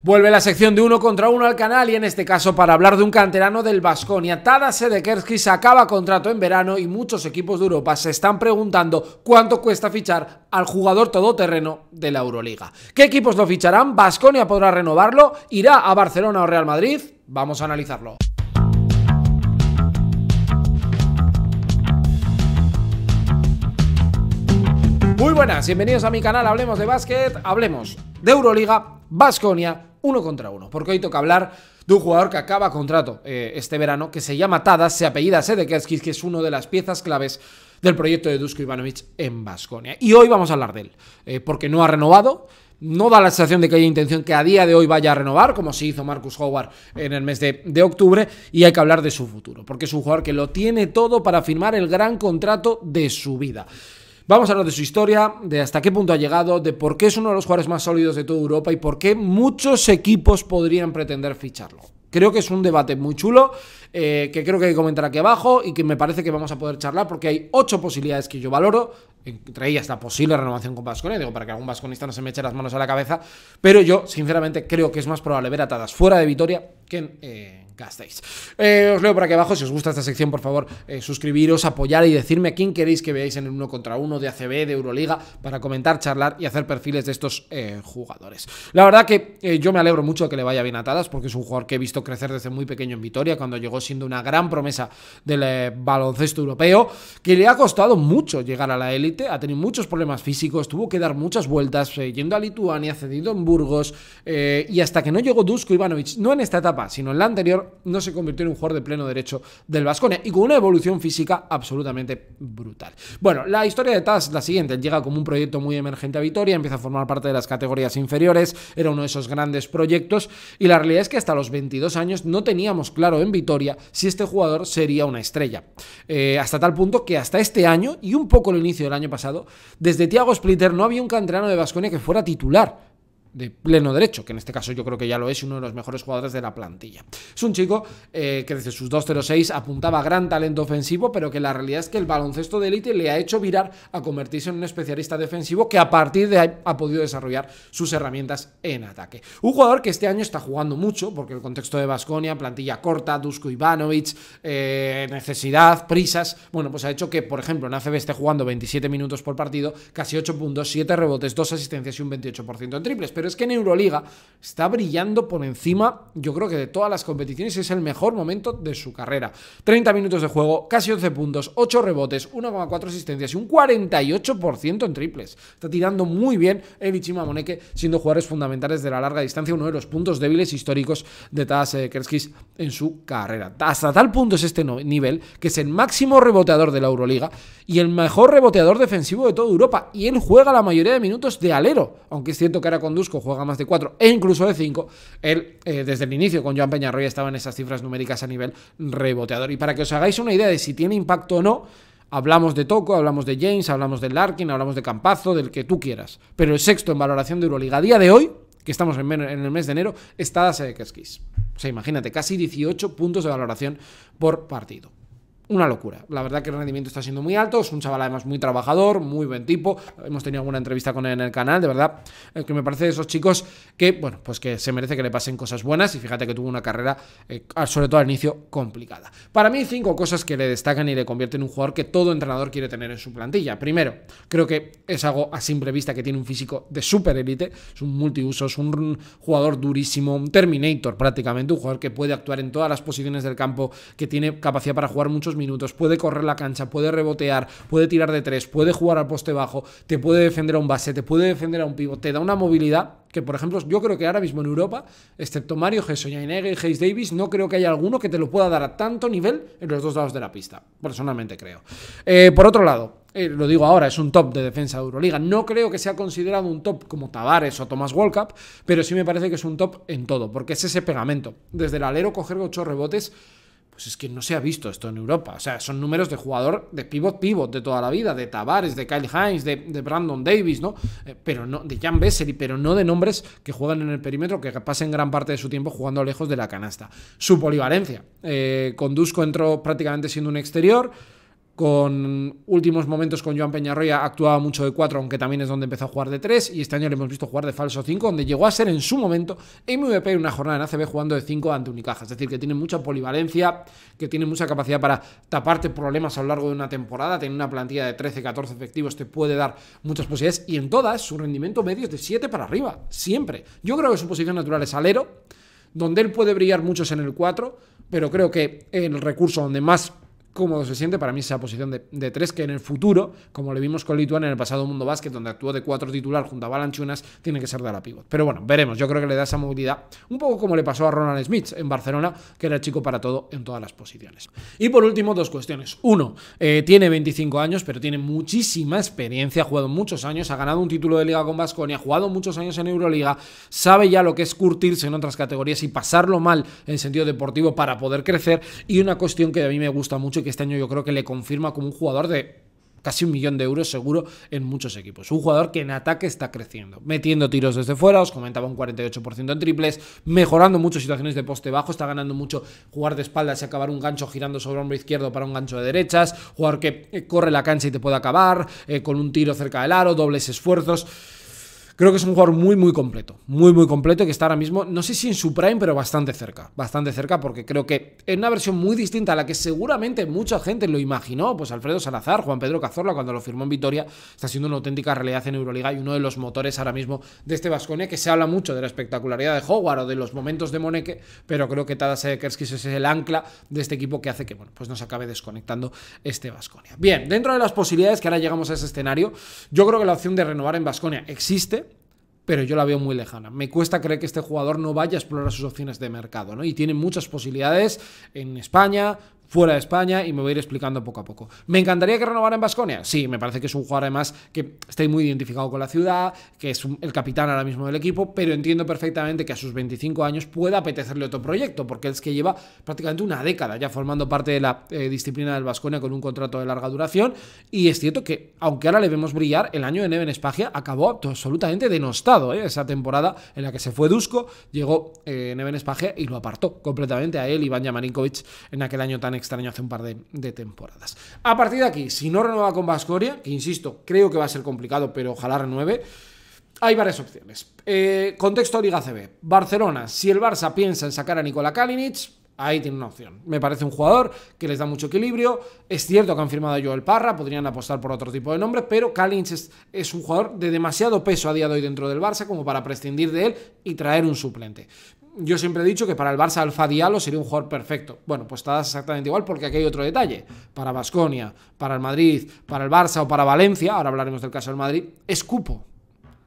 Vuelve la sección de 1 contra 1 al canal y en este caso para hablar de un canterano del Baskonia. Tadas Sedekerskis acaba contrato en verano y muchos equipos de Europa se están preguntando cuánto cuesta fichar al jugador todoterreno de la Euroliga. ¿Qué equipos lo ficharán? ¿Baskonia podrá renovarlo? ¿Irá a Barcelona o Real Madrid? Vamos a analizarlo. Muy buenas, bienvenidos a mi canal Hablemos de Básquet, hablemos de Euroliga, Baskonia, 1 contra 1, porque hoy toca hablar de un jugador que acaba contrato este verano, que se llama Tadas, se apellida Sedekerskis, que es una de las piezas claves del proyecto de Dusko Ivanovic en Baskonia. Y hoy vamos a hablar de él, porque no ha renovado, no da la sensación de que haya intención que a día de hoy vaya a renovar, como se hizo Marcus Howard en el mes de octubre, y hay que hablar de su futuro, porque es un jugador que lo tiene todo para firmar el gran contrato de su vida. Vamos a hablar de su historia, de hasta qué punto ha llegado, de por qué es uno de los jugadores más sólidos de toda Europa y por qué muchos equipos podrían pretender ficharlo. Creo que es un debate muy chulo, que creo que hay que comentar aquí abajo y que me parece que vamos a poder charlar porque hay 8 posibilidades que yo valoro, entre ellas la posible renovación con Baskonia, digo, para que algún basconista no se me eche las manos a la cabeza, pero yo, sinceramente, creo que es más probable ver a Tadas fuera de Vitoria que en... os leo por aquí abajo. Si os gusta esta sección, por favor, suscribiros, apoyar y decirme a quién queréis que veáis en el 1 contra 1 de ACB, de Euroliga, para comentar, charlar y hacer perfiles de estos jugadores. La verdad que yo me alegro mucho de que le vaya bien a Tadas, porque es un jugador que he visto crecer desde muy pequeño en Vitoria, cuando llegó siendo una gran promesa del baloncesto europeo, que le ha costado mucho llegar a la élite, ha tenido muchos problemas físicos, tuvo que dar muchas vueltas, yendo a Lituania, cedido en Burgos, y hasta que no llegó Dusko Ivanovic, no en esta etapa, sino en la anterior, no se convirtió en un jugador de pleno derecho del Baskonia y con una evolución física absolutamente brutal. Bueno, la historia de Tadas es la siguiente: llega como un proyecto muy emergente a Vitoria, empieza a formar parte de las categorías inferiores, era uno de esos grandes proyectos y la realidad es que hasta los 22 años no teníamos claro en Vitoria si este jugador sería una estrella. Hasta tal punto que hasta este año y un poco el inicio del año pasado, desde Thiago Splitter no había un canterano de Baskonia que fuera titular de pleno derecho, que en este caso yo creo que ya lo es, uno de los mejores jugadores de la plantilla. Es un chico que desde sus 2.06 apuntaba gran talento ofensivo, pero que la realidad es que el baloncesto de élite le ha hecho virar a convertirse en un especialista defensivo que a partir de ahí ha podido desarrollar sus herramientas en ataque. Un jugador que este año está jugando mucho, porque el contexto de Baskonia, plantilla corta, Dusko Ivanovic, necesidad, prisas, bueno, pues ha hecho que, por ejemplo, en ACB esté jugando 27 minutos por partido, casi 8 puntos, 7 rebotes, 2 asistencias y un 28% en triples, pero es que en Euroliga está brillando por encima, yo creo que de todas las competiciones, es el mejor momento de su carrera. 30 minutos de juego, casi 11 puntos, 8 rebotes, 1,4 asistencias y un 48% en triples. Está tirando muy bien el Ichima Moneke, siendo jugadores fundamentales de la larga distancia, uno de los puntos débiles históricos de Tadas Sedekerskis en su carrera. Hasta tal punto es este nivel que es el máximo reboteador de la Euroliga y el mejor reboteador defensivo de toda Europa, y él juega la mayoría de minutos de alero, aunque es cierto que ahora con Dusko juega más de 4 e incluso de 5. Él, desde el inicio, con Joan Peñarroya, estaba en esas cifras numéricas a nivel reboteador. Y para que os hagáis una idea de si tiene impacto o no, hablamos de Toko, hablamos de James, hablamos de Larkin, hablamos de Campazzo, del que tú quieras. Pero el sexto en valoración de Euroliga a día de hoy, que estamos en el mes de enero, es Tadas Sedekerskis. O sea, imagínate, casi 18 puntos de valoración por partido. Una locura. La verdad que el rendimiento está siendo muy alto, es un chaval además muy trabajador, muy buen tipo, hemos tenido alguna entrevista con él en el canal, de verdad, que me parece de esos chicos que, bueno, pues que se merece que le pasen cosas buenas, y fíjate que tuvo una carrera, sobre todo al inicio, complicada. Para mí hay 5 cosas que le destacan y le convierten en un jugador que todo entrenador quiere tener en su plantilla. Primero, creo que es algo a simple vista que tiene un físico de super élite, es un multiuso, es un jugador durísimo, un Terminator prácticamente, un jugador que puede actuar en todas las posiciones del campo, que tiene capacidad para jugar muchos minutos, puede correr la cancha, puede rebotear, puede tirar de 3, puede jugar al poste bajo, te puede defender a un base, te puede defender a un pívot, te da una movilidad que, por ejemplo, yo creo que ahora mismo en Europa, excepto Mario Hezonja y Hayes Davis, no creo que haya alguno que te lo pueda dar a tanto nivel en los dos lados de la pista, personalmente creo. Por otro lado, lo digo ahora, es un top de defensa de Euroliga, no creo que sea considerado un top como Tavares o Thomas Walkup, pero sí me parece que es un top en todo, porque es ese pegamento, desde el alero coger 8 rebotes. Pues es que no se ha visto esto en Europa. O sea, son números de jugador de pivot de toda la vida, de Tavares, de Kyle Hines, de Brandon Davis, ¿no? Pero no, de Jan Vesely, pero no de nombres que juegan en el perímetro, que pasen gran parte de su tiempo jugando lejos de la canasta. Su polivalencia. Con Dusko entró prácticamente siendo un exterior. con últimos momentos con Joan Peñarroya actuaba mucho de 4, aunque también es donde empezó a jugar de 3, y este año le hemos visto jugar de falso 5, donde llegó a ser en su momento MVP en una jornada en ACB jugando de 5 ante Unicaja. Es decir, que tiene mucha polivalencia, que tiene mucha capacidad para taparte problemas a lo largo de una temporada, tiene una plantilla de 13, 14 efectivos, te puede dar muchas posibilidades, y en todas su rendimiento medio es de 7 para arriba, siempre. Yo creo que su posición natural es alero, donde él puede brillar muchos en el 4, pero creo que el recurso donde más cómodo se siente para mí esa posición de 3, que en el futuro, como le vimos con Lituania en el pasado Mundo Básquet, donde actuó de 4 titular junto a Valanchunas, tiene que ser de la pivot. Pero bueno, veremos, yo creo que le da esa movilidad, un poco como le pasó a Ronald Smith en Barcelona, que era chico para todo en todas las posiciones. Y por último, dos cuestiones. Uno, tiene 25 años, pero tiene muchísima experiencia, ha jugado muchos años, ha ganado un título de liga con Baskonia, ha jugado muchos años en Euroliga, sabe ya lo que es curtirse en otras categorías y pasarlo mal en sentido deportivo para poder crecer. Y una cuestión que a mí me gusta mucho y que este año yo creo que le confirma como un jugador de casi 1 millón de euros seguro en muchos equipos. Un jugador que en ataque está creciendo, metiendo tiros desde fuera, os comentaba un 48% en triples, mejorando mucho situaciones de poste bajo, está ganando mucho jugar de espaldas y acabar un gancho girando sobre hombro izquierdo para un gancho de derechas, jugador que corre la cancha y te puede acabar con un tiro cerca del aro, dobles esfuerzos. Creo que es un jugador muy completo, que está ahora mismo, no sé si en su prime, pero bastante cerca, porque creo que en una versión muy distinta a la que seguramente mucha gente lo imaginó, pues Alfredo Salazar, Juan Pedro Cazorla, cuando lo firmó en Vitoria, está siendo una auténtica realidad en Euroliga y uno de los motores ahora mismo de este Baskonia, que se habla mucho de la espectacularidad de Howard o de los momentos de Moneke, pero creo que Tadas Sedekerskis es el ancla de este equipo que hace que, bueno, pues nos acabe desconectando este Baskonia. Bien, dentro de las posibilidades que ahora llegamos a ese escenario, yo creo que la opción de renovar en Baskonia existe, pero yo la veo muy lejana. Me cuesta creer que este jugador no vaya a explorar sus opciones de mercado, ¿no? Y tiene muchas posibilidades en España, fuera de España, y me voy a ir explicando poco a poco. ¿Me encantaría que renovara en Baskonia? Sí, me parece que es un jugador además que está muy identificado con la ciudad, que es el capitán ahora mismo del equipo, pero entiendo perfectamente que a sus 25 años pueda apetecerle otro proyecto, porque es que lleva prácticamente una década ya formando parte de la disciplina del Baskonia con un contrato de larga duración, y es cierto que, aunque ahora le vemos brillar, el año de Neven Spahija acabó absolutamente denostado. Esa temporada en la que se fue Dusko, llegó Neven Spahija y lo apartó completamente a él y Vanja Marinković en aquel año tan extraño hace un par de temporadas. A partir de aquí, si no renueva con Baskonia, que insisto, creo que va a ser complicado, pero ojalá renueve, hay varias opciones. Contexto Liga ACB. Barcelona, si el Barça piensa en sacar a Nikola Kalinic, ahí tiene una opción. Me parece un jugador que les da mucho equilibrio. Es cierto que han firmado a Joel Parra, podrían apostar por otro tipo de nombre, pero Kalinic es un jugador de demasiado peso a día de hoy dentro del Barça como para prescindir de él y traer un suplente. Yo siempre he dicho que para el Barça Alfa Diallo sería un jugador perfecto. Bueno, pues está exactamente igual, porque aquí hay otro detalle. Para Baskonia, para el Madrid, para el Barça o para Valencia, ahora hablaremos del caso del Madrid, es cupo.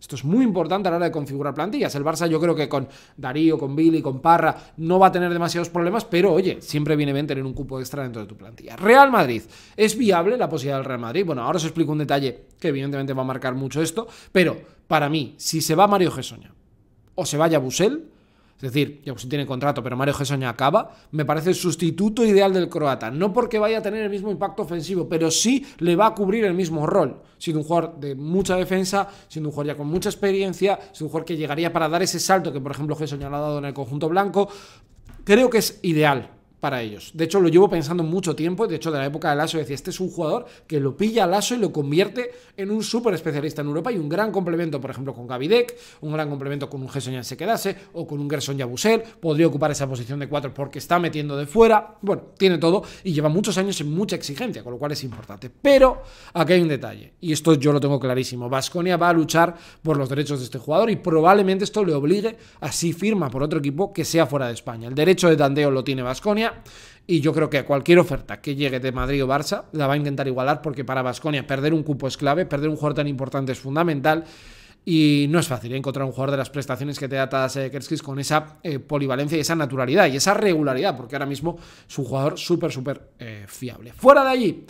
Esto es muy importante a la hora de configurar plantillas. El Barça yo creo que con Darío, con Billy, con Parra no va a tener demasiados problemas, pero oye, siempre viene bien tener un cupo extra dentro de tu plantilla. Real Madrid. ¿Es viable la posibilidad del Real Madrid? Bueno, ahora os explico un detalle que evidentemente va a marcar mucho esto, pero para mí, si se va Mario Hezonja o se vaya Busel, es decir, Busel tiene contrato, pero Mario Hezonja acaba, me parece el sustituto ideal del croata. No porque vaya a tener el mismo impacto ofensivo, pero sí le va a cubrir el mismo rol. Siendo un jugador de mucha defensa, siendo un jugador ya con mucha experiencia, siendo un jugador que llegaría para dar ese salto que, por ejemplo, Hezonja lo ha dado en el conjunto blanco, creo que es ideal para ellos. De hecho, lo llevo pensando mucho tiempo. De hecho, de la época de Lasso decía, este es un jugador que lo pilla a Lasso y lo convierte en un súper especialista en Europa y un gran complemento, por ejemplo, con Gavidec, un gran complemento con un Hezonja se quedase o con un Hezonja Busel, podría ocupar esa posición de 4 porque está metiendo de fuera. Bueno, tiene todo y lleva muchos años en mucha exigencia, con lo cual es importante. Pero aquí hay un detalle, y esto yo lo tengo clarísimo. Baskonia va a luchar por los derechos de este jugador y probablemente esto le obligue a, si firma por otro equipo, que sea fuera de España. El derecho de tanteo lo tiene Baskonia, y yo creo que cualquier oferta que llegue de Madrid o Barça la va a intentar igualar, porque para Baskonia perder un cupo es clave, perder un jugador tan importante es fundamental, y no es fácil encontrar un jugador de las prestaciones que te da Tadas Sedekerskis con esa polivalencia y esa naturalidad y esa regularidad, porque ahora mismo es un jugador súper fiable. Fuera de allí,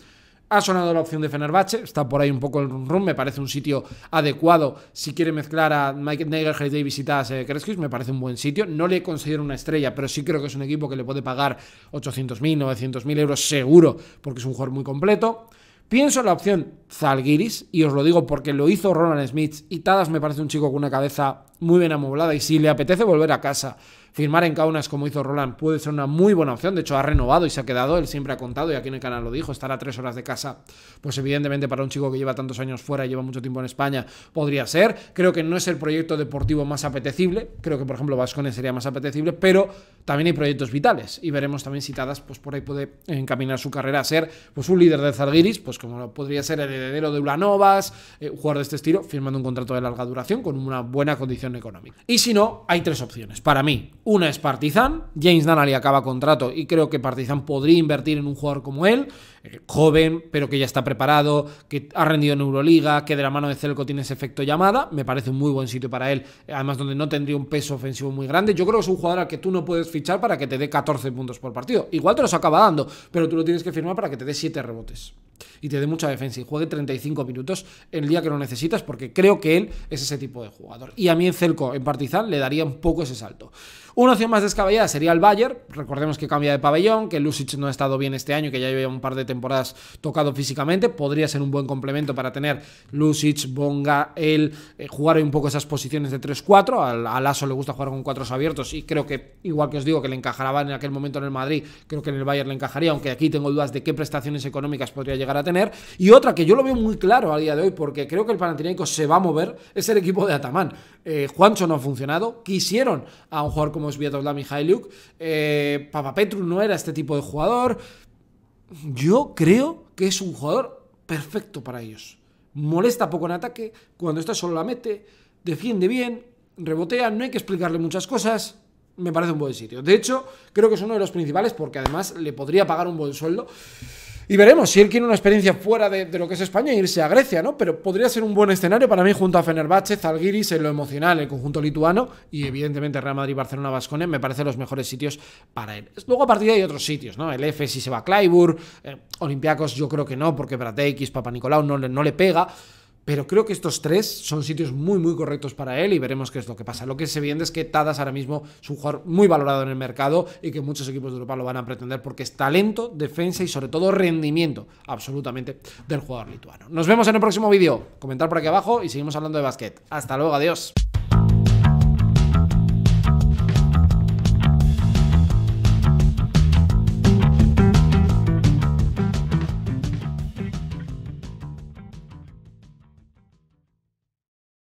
ha sonado la opción de Fenerbahce, está por ahí un poco el run-run, me parece un sitio adecuado si quiere mezclar a Mike Nagel, Hayes Davis y Tadas Sedekerskis, me parece un buen sitio. No le considero una estrella, pero sí creo que es un equipo que le puede pagar 800.000, 900.000 euros seguro, porque es un jugador muy completo. Pienso en la opción Zalgiris, y os lo digo porque lo hizo Ronald Smith, y Tadas me parece un chico con una cabeza muy bien amueblada, y si le apetece volver a casa, firmar en Kaunas como hizo Roland puede ser una muy buena opción. De hecho ha renovado y se ha quedado, él siempre ha contado, y aquí en el canal lo dijo, estar a 3 horas de casa, pues evidentemente para un chico que lleva tantos años fuera y lleva mucho tiempo en España, podría ser. Creo que no es el proyecto deportivo más apetecible, creo que por ejemplo Baskonia sería más apetecible, pero también hay proyectos vitales, y veremos también si Tadas pues por ahí puede encaminar su carrera a ser pues un líder de Zalgiris, pues como podría ser el heredero de Ulanovas, jugador de este estilo, firmando un contrato de larga duración con una buena condición económica. Y si no, hay tres opciones para mí. Una es Partizan, James Nunnally acaba contrato y creo que Partizan podría invertir en un jugador como él, joven, pero que ya está preparado, que ha rendido en Euroliga, que de la mano de Celco tiene ese efecto llamada. Me parece un muy buen sitio para él, además donde no tendría un peso ofensivo muy grande. Yo creo que es un jugador al que tú no puedes fichar para que te dé 14 puntos por partido, igual te los acaba dando, pero tú lo tienes que firmar para que te dé 7 rebotes y te dé mucha defensa y juegue 35 minutos el día que lo necesitas, porque creo que él es ese tipo de jugador, y a mí en Celco, en Partizan, le daría un poco ese salto. Una opción más descabellada sería el Bayern. Recordemos que cambia de pabellón, que Lusic no ha estado bien este año, que ya lleva un par de temporadas tocado físicamente. Podría ser un buen complemento para tener Lusic, Bonga, él, jugar un poco esas posiciones de 3-4. A Lasso le gusta jugar con 4 abiertos, y creo que, igual que os digo, que le encajará en aquel momento en el Madrid, creo que en el Bayern le encajaría, aunque aquí tengo dudas de qué prestaciones económicas podría llegar a tener. Y otra que yo lo veo muy claro a día de hoy, porque creo que el Panathinaikos se va a mover, es el equipo de Ataman. Juancho no ha funcionado, quisieron a un jugador como Sviatoslav Mihailyuk, Papapetru no era este tipo de jugador. Yo creo que es un jugador perfecto para ellos, molesta poco en ataque, cuando está solo la mete, defiende bien, rebotea, no hay que explicarle muchas cosas. Me parece un buen sitio, de hecho creo que es uno de los principales, porque además le podría pagar un buen sueldo. Y veremos si él quiere una experiencia fuera de lo que es España e irse a Grecia, ¿no? Pero podría ser un buen escenario para mí junto a Fenerbahce, Zalgiris, en lo emocional, el conjunto lituano, y evidentemente Real Madrid, Barcelona, Baskonia, me parecen los mejores sitios para él. Luego a partir de ahí hay otros sitios, ¿no? El F si se va a Clyburn, Olympiacos yo creo que no, porque Brateikis, Papanicolau no le pega. Pero creo que estos tres son sitios muy, muy correctos para él, y veremos qué es lo que pasa. Lo que es evidente es que Tadas ahora mismo es un jugador muy valorado en el mercado y que muchos equipos de Europa lo van a pretender porque es talento, defensa y sobre todo rendimiento absolutamente del jugador lituano. Nos vemos en el próximo vídeo. Comentar por aquí abajo y seguimos hablando de básquet. Hasta luego, adiós.